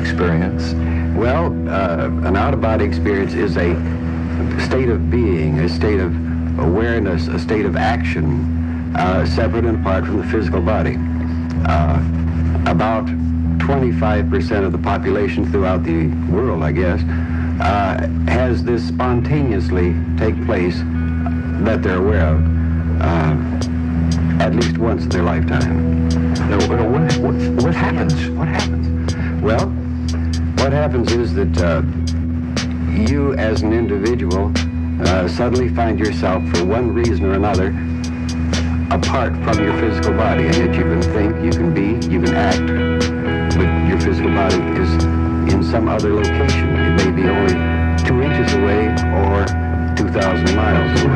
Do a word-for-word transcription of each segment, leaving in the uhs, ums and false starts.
experience? Well, uh, an out-of-body experience is a state of being, a state of awareness, a state of action, uh, separate and apart from the physical body. Uh, about twenty-five percent of the population throughout the world, I guess, uh, has this spontaneously take place that they're aware of uh, at least once in their lifetime. Now, what, what, what happens? What happens? Well, what happens is that uh, you as an individual uh, suddenly find yourself, for one reason or another, apart from your physical body, and that you can think, you can be, you can act, but your physical body is in some other location. It may be only two inches away or two thousand miles away.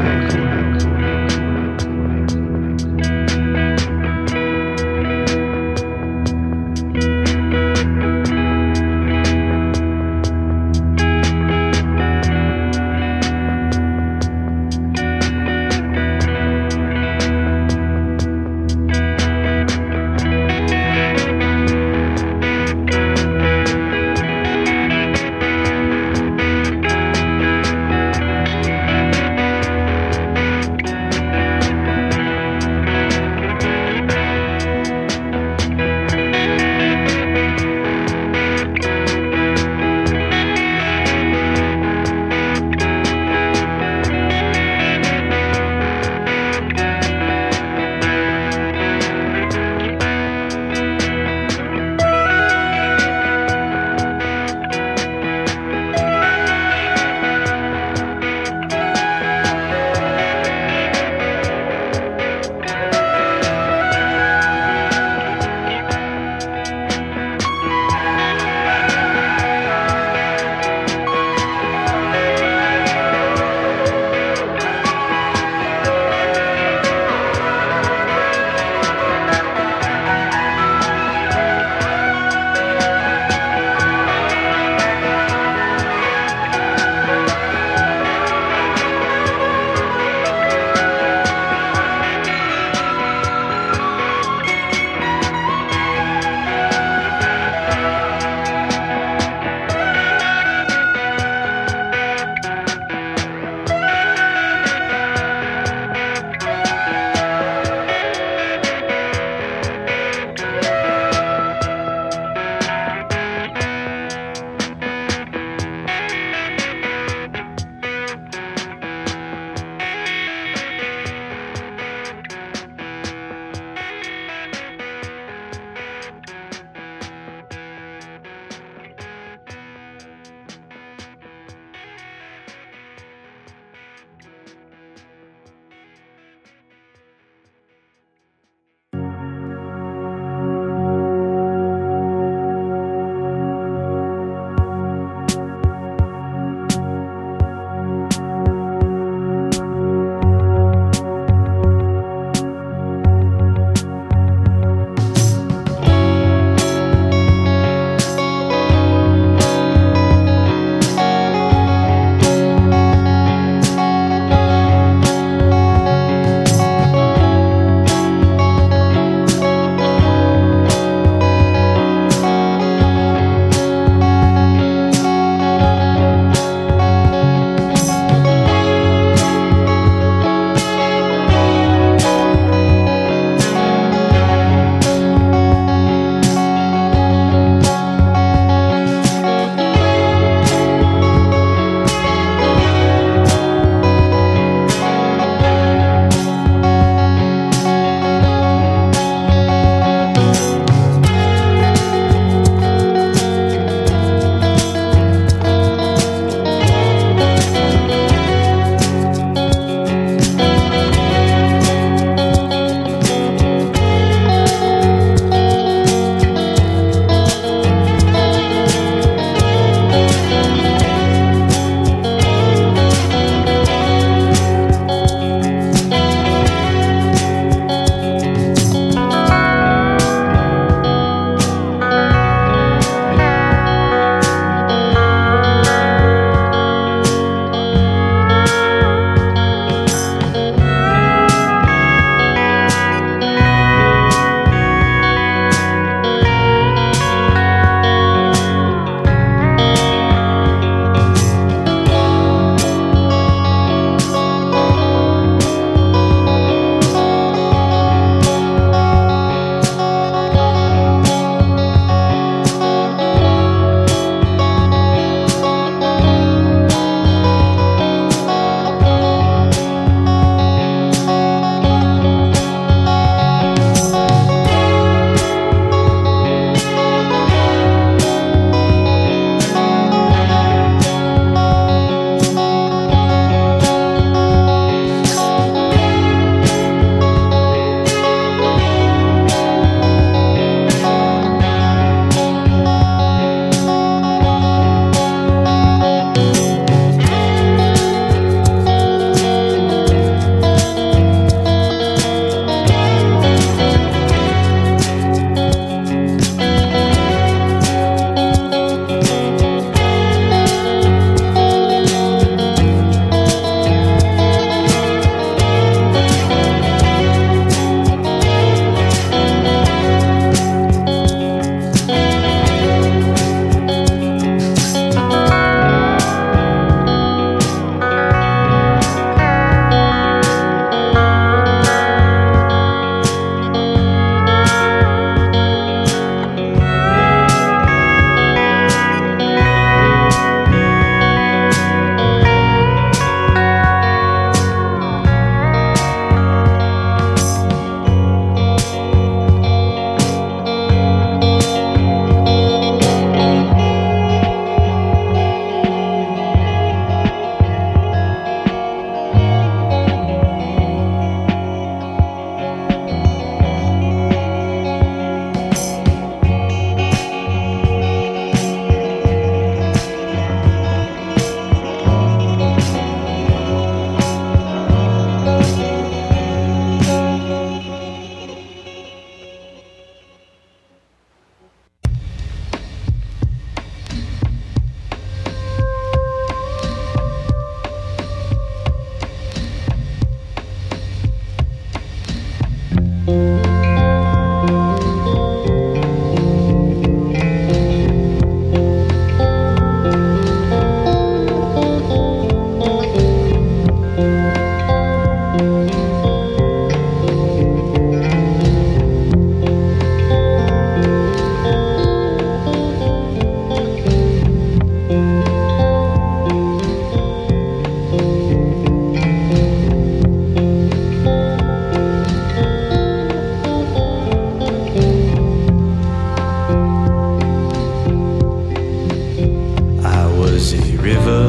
busy river,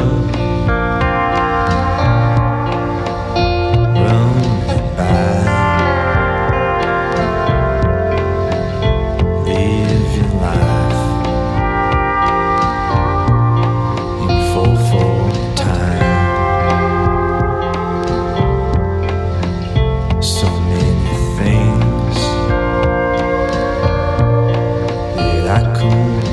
run me by, live your life in full full time. So many things that I couldn't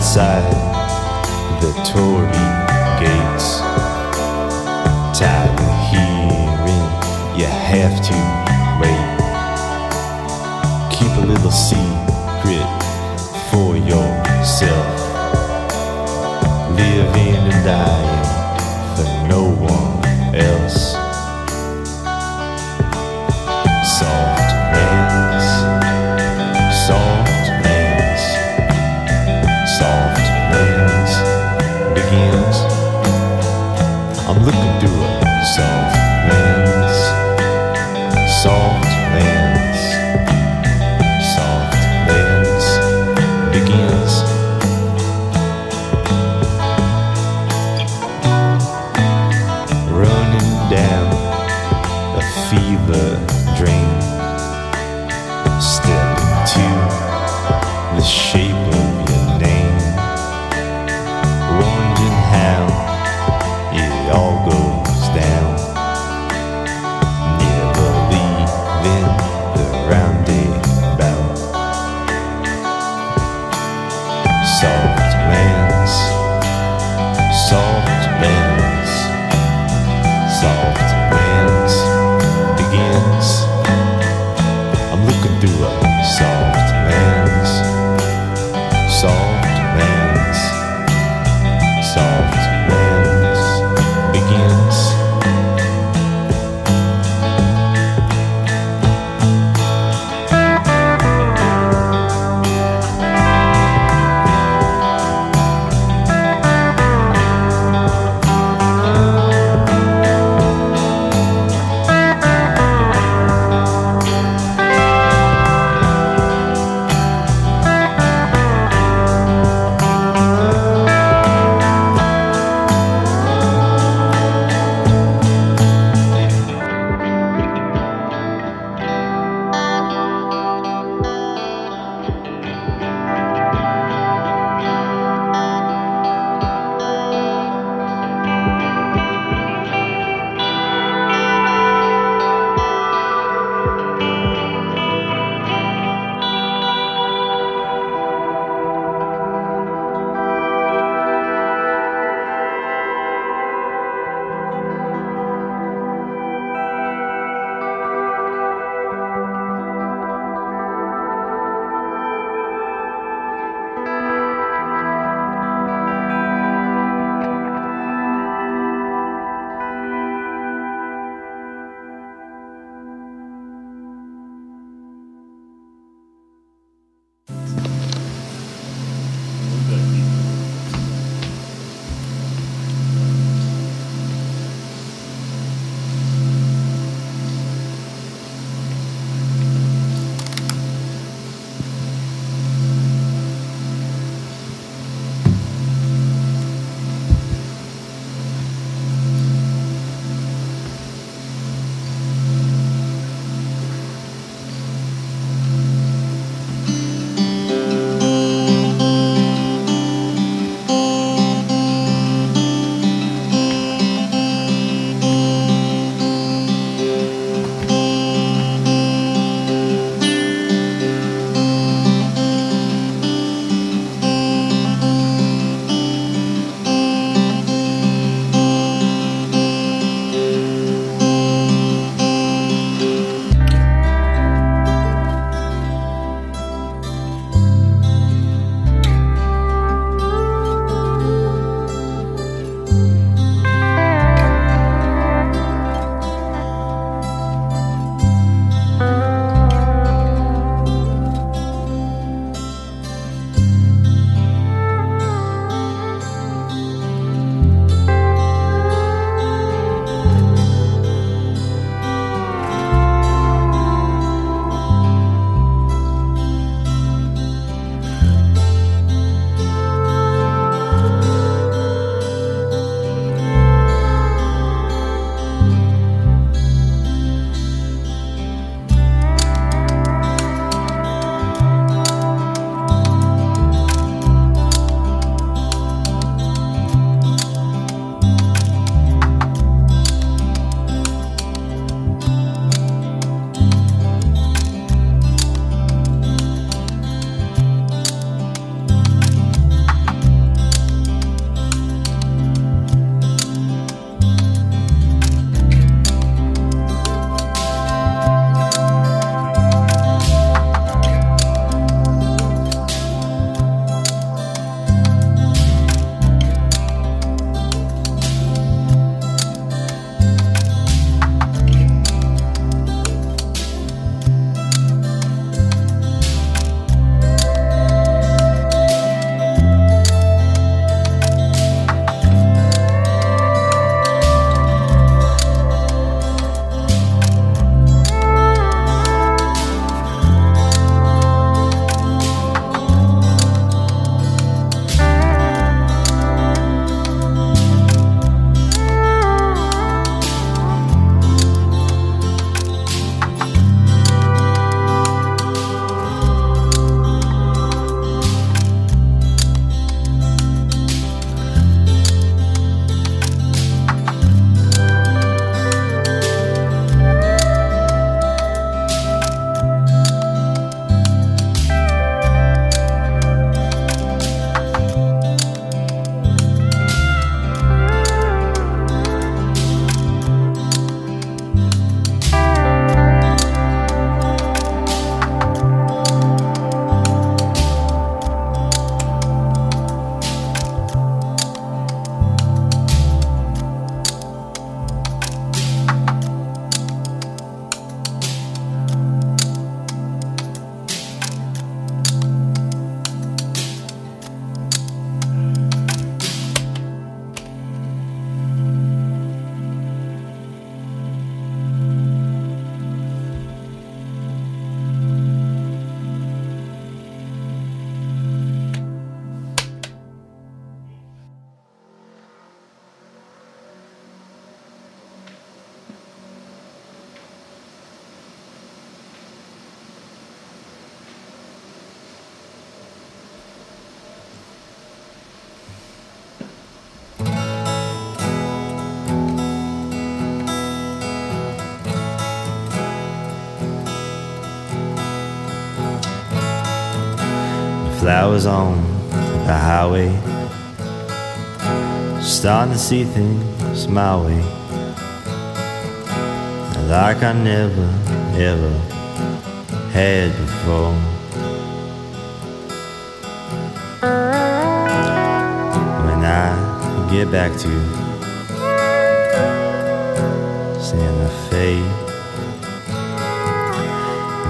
outside the Tory gates. Tired of hearing you have to wait. Keep a little secret for yourself. Living and dying for no one else. Soft hands, soft hands, soft hands begins. I'm looking through it. Soft hands, soft hands, soft hands begins. Running down a fever dream, step into the shape of your name, wondering how it all goes down, never leaving the roundabout. Soft lands, soft lands, soft lands. flowers on the highway, starting to see things my way, like I never, ever had before. When I get back to seeing the fade,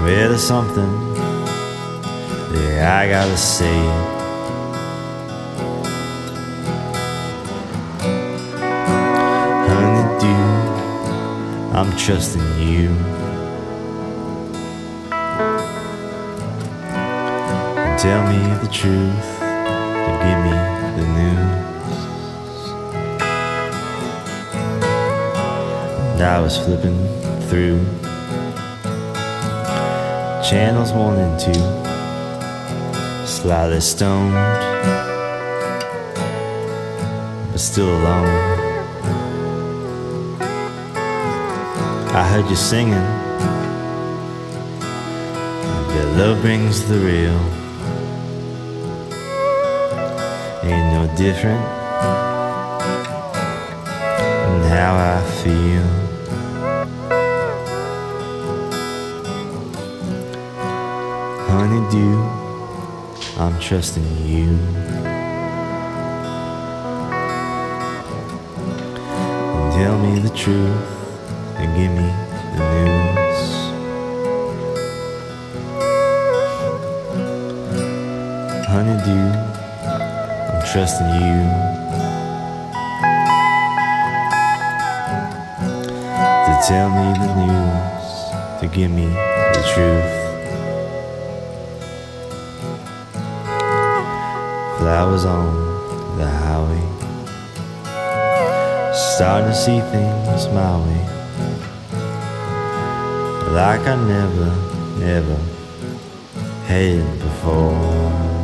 well, there's something that I gotta say. Honeydew, I'm trusting you. Tell me the truth and give me the news. And I was flipping through channels one and two, slightly stoned, but still alone. I heard you singing, that love brings the real. Ain't no different than how I feel. Honeydew, I'm trusting you. Tell me the truth and give me the news. Honeydew, I'm trusting you. To tell me the news, to give me the truth. Flowers on the highway, starting to see things my way, like I never, ever had before.